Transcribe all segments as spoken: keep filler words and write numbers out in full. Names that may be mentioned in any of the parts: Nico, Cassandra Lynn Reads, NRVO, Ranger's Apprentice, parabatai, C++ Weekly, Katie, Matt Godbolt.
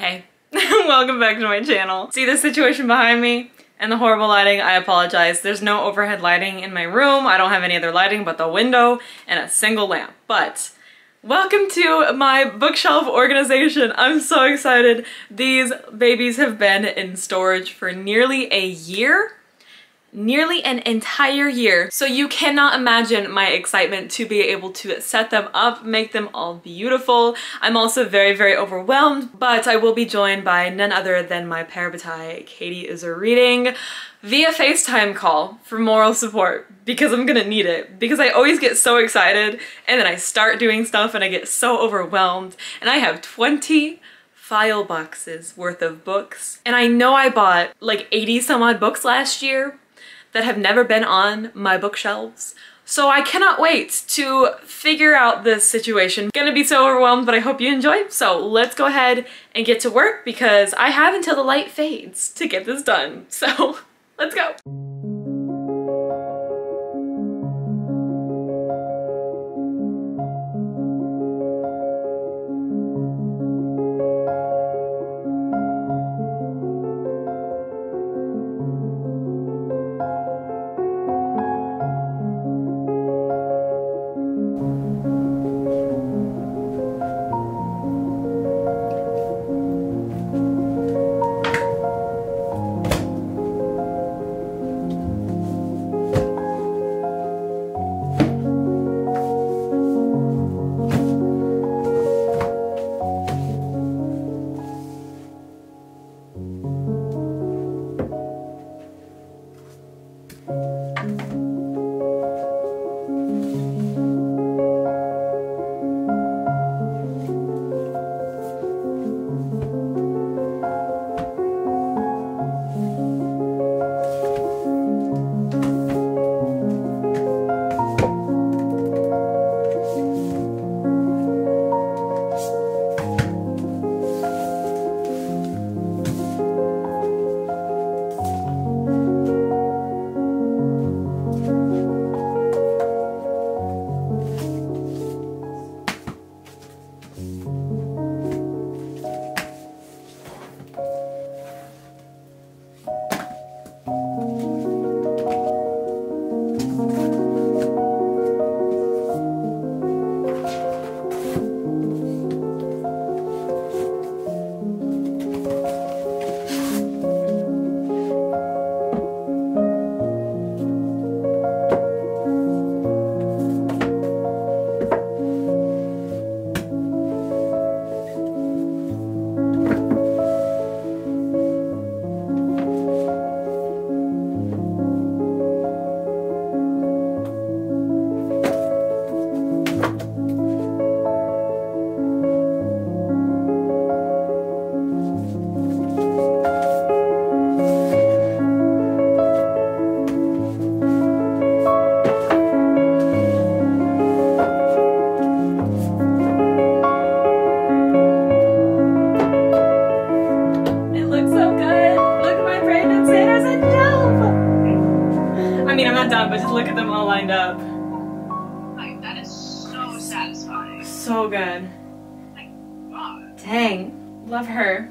Hey, welcome back to my channel. See this situation behind me and the horrible lighting? I apologize. There's no overhead lighting in my room. I don't have any other lighting but the window and a single lamp. But welcome to my bookshelf organization. I'm so excited. These babies have been in storage for nearly a year. Nearly an entire year. So you cannot imagine my excitement to be able to set them up, make them all beautiful. I'm also very, very overwhelmed, but I will be joined by none other than my parabatai. Katie is reading via FaceTime call for moral support because I'm gonna need it, because I always get so excited and then I start doing stuff and I get so overwhelmed, and I have twenty file boxes worth of books. And I know I bought like eighty some odd books last year that have never been on my bookshelves. So I cannot wait to figure out this situation. Gonna be so overwhelmed, but I hope you enjoy. So let's go ahead and get to work because I have until the light fades to get this done. So let's go. Up. Like, that is so satisfying. So good. Like, wow. Dang. Love her.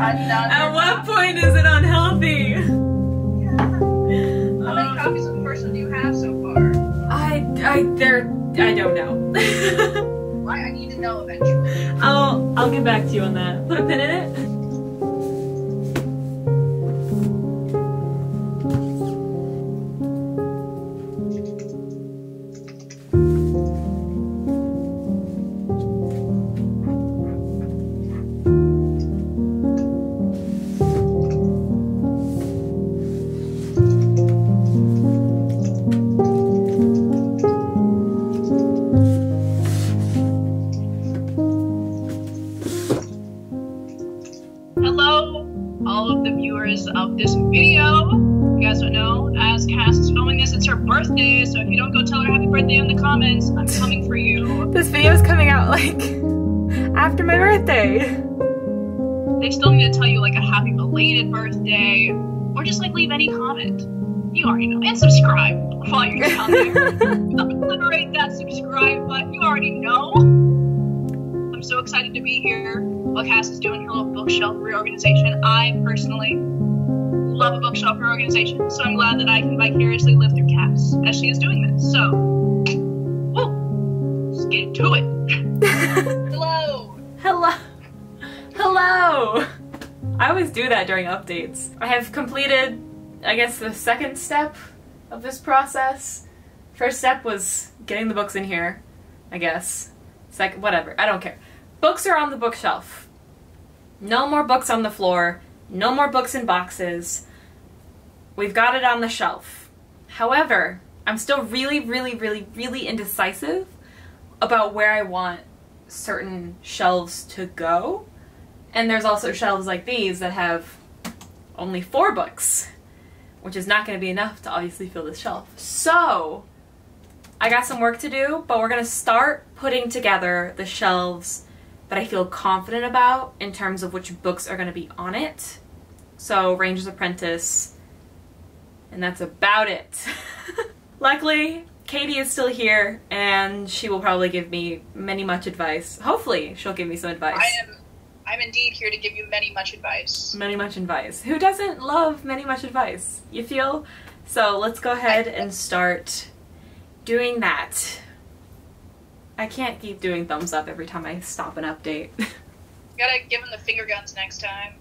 At what point is it unhealthy? Yeah. How many copies of person do you have so far? I, I, there, I don't know. Why? I need to know eventually. I'll, I'll get back to you on that. Put a pin in it. Organization, so I'm glad that I can vicariously live through Cass as she is doing this. So, whoa, let's get to it. Hello. Hello. Hello. I always do that during updates. I have completed, I guess, the second step of this process. First step was getting the books in here, I guess. Second, whatever, I don't care. Books are on the bookshelf. No more books on the floor. No more books in boxes. We've got it on the shelf. However, I'm still really, really, really, really indecisive about where I want certain shelves to go. And there's also shelves like these that have only four books, which is not going to be enough to obviously fill this shelf. So I got some work to do, but we're going to start putting together the shelves that I feel confident about in terms of which books are going to be on it. So Ranger's Apprentice, and that's about it. Luckily, Katie is still here, and she will probably give me many much advice. Hopefully, she'll give me some advice. I am, I'm indeed here to give you many much advice. Many much advice. Who doesn't love many much advice? You feel? So let's go ahead and start doing that. I can't keep doing thumbs up every time I stop an update. Gotta give them the finger guns next time.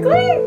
quickly.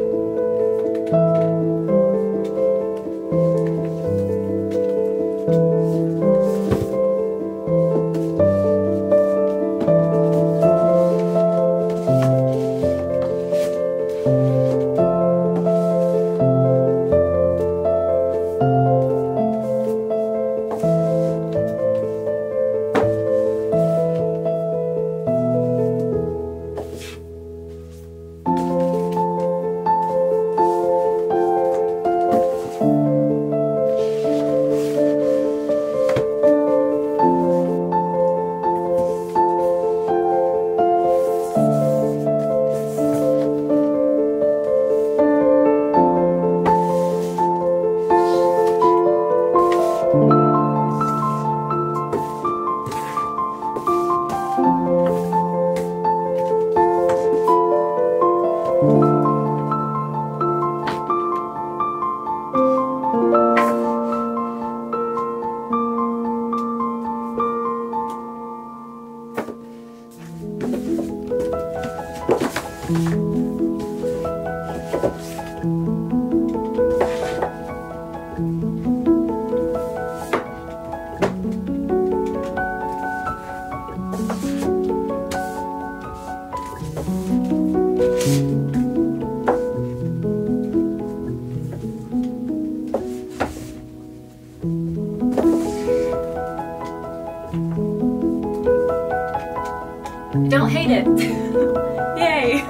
Don't hate it. Yay.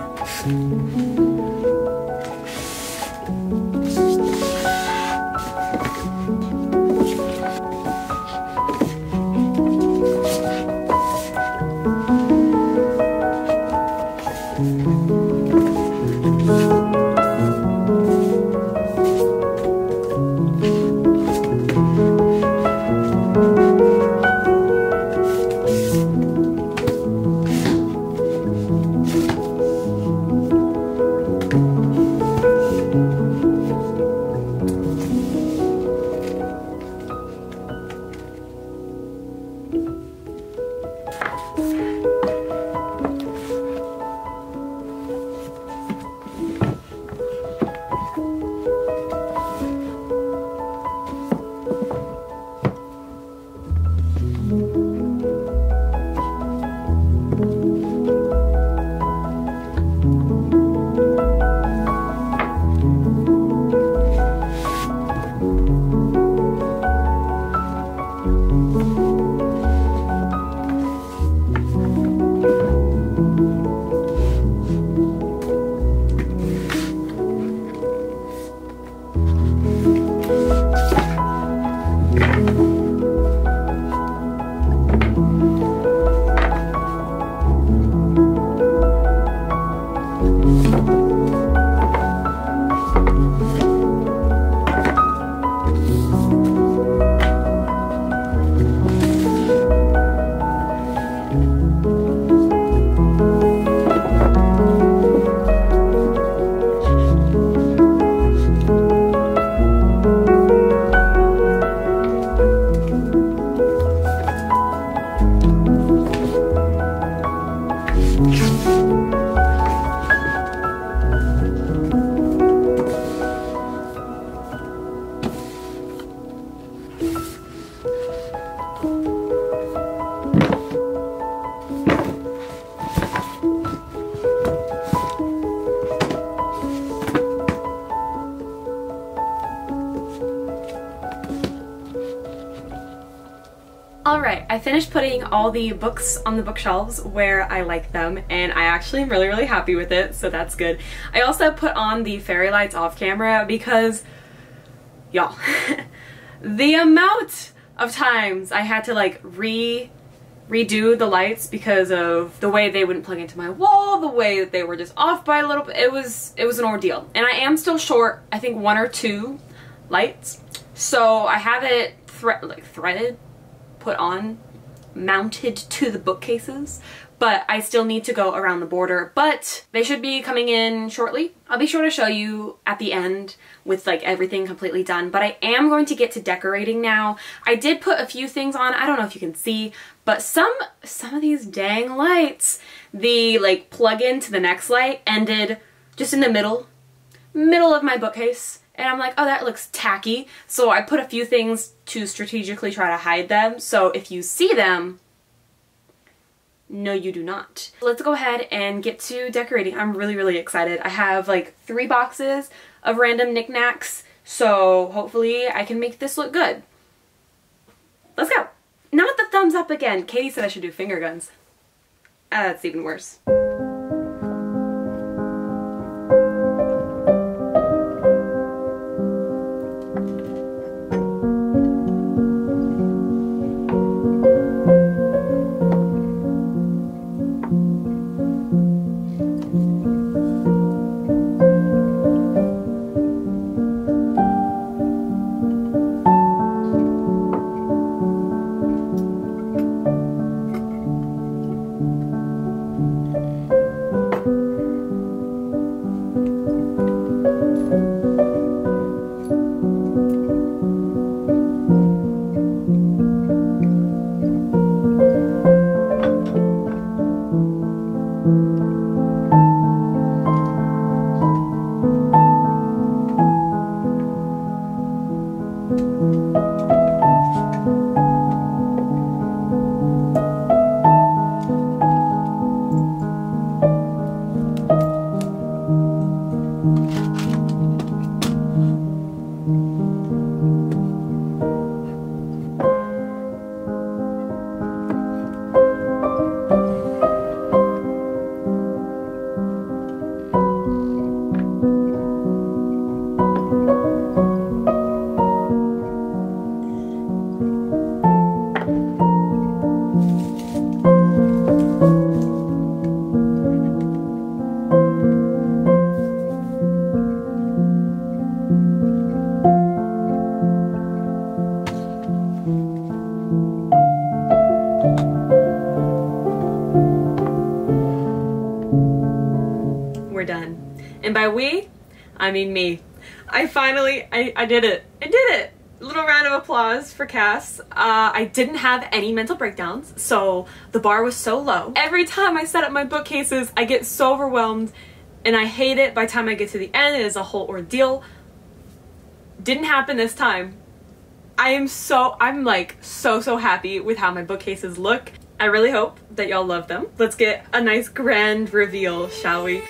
Alright, I finished putting all the books on the bookshelves where I like them, and I actually am really really happy with it, so that's good. I also put on the fairy lights off camera because, y'all, the amount of times I had to like re redo the lights because of the way they wouldn't plug into my wall, the way that they were just off by a little bit, it was, it was an ordeal. And I am still short, I think one or two lights, so I have it thre like threaded? put on, mounted to the bookcases, but I still need to go around the border, but they should be coming in shortly. I'll be sure to show you at the end with like everything completely done, but I am going to get to decorating now. I did put a few things on, I don't know if you can see, but some, some of these dang lights, the like plug in to the next light ended just in the middle middle of my bookcase, and I'm like, oh, that looks tacky. So I put a few things to strategically try to hide them. So if you see them, no, you do not. Let's go ahead and get to decorating. I'm really, really excited. I have like three boxes of random knickknacks, so hopefully I can make this look good. Let's go. Not the thumbs up again. Katie said I should do finger guns. Ah, that's even worse. And by we, I mean me. I finally, I, I did it. I did it. A little round of applause for Cass. Uh, I didn't have any mental breakdowns, so the bar was so low. Every time I set up my bookcases, I get so overwhelmed and I hate it. By the time I get to the end, it is a whole ordeal. Didn't happen this time. I am so, I'm like so, so happy with how my bookcases look. I really hope that y'all love them. Let's get a nice grand reveal, shall we?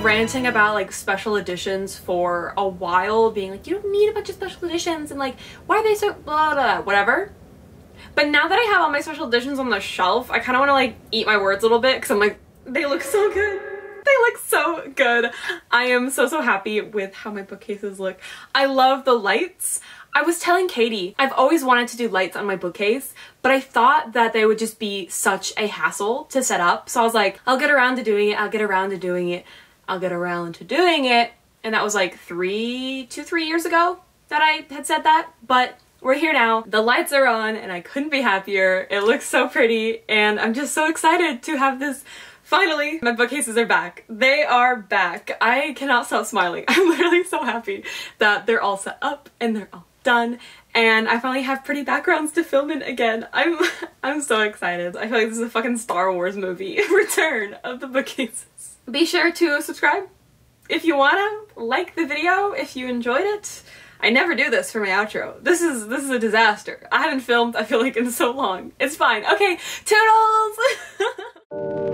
Ranting about like special editions for a while, being like, you don't need a bunch of special editions and like, why are they so blah blah whatever. But now that I have all my special editions on the shelf, I kind of want to like eat my words a little bit, because I'm like, they look so good. They look so good. I am so so happy with how my bookcases look. I love the lights. I was telling Katie, I've always wanted to do lights on my bookcase, but I thought that they would just be such a hassle to set up. So I was like, I'll get around to doing it. I'll get around to doing it. I'll get around to doing it. And that was like three, two, three years ago that I had said that, but we're here now. The lights are on and I couldn't be happier. It looks so pretty and I'm just so excited to have this. Finally, my bookcases are back. They are back. I cannot stop smiling. I'm literally so happy that they're all set up and they're all done. And I finally have pretty backgrounds to film in again. I'm I'm so excited. I feel like this is a fucking Star Wars movie. Return of the Bookcases. Be sure to subscribe if you wanna, like the video if you enjoyed it. I never do this for my outro. This is this is a disaster. I haven't filmed, I feel like, in so long. It's fine. Okay, toodles!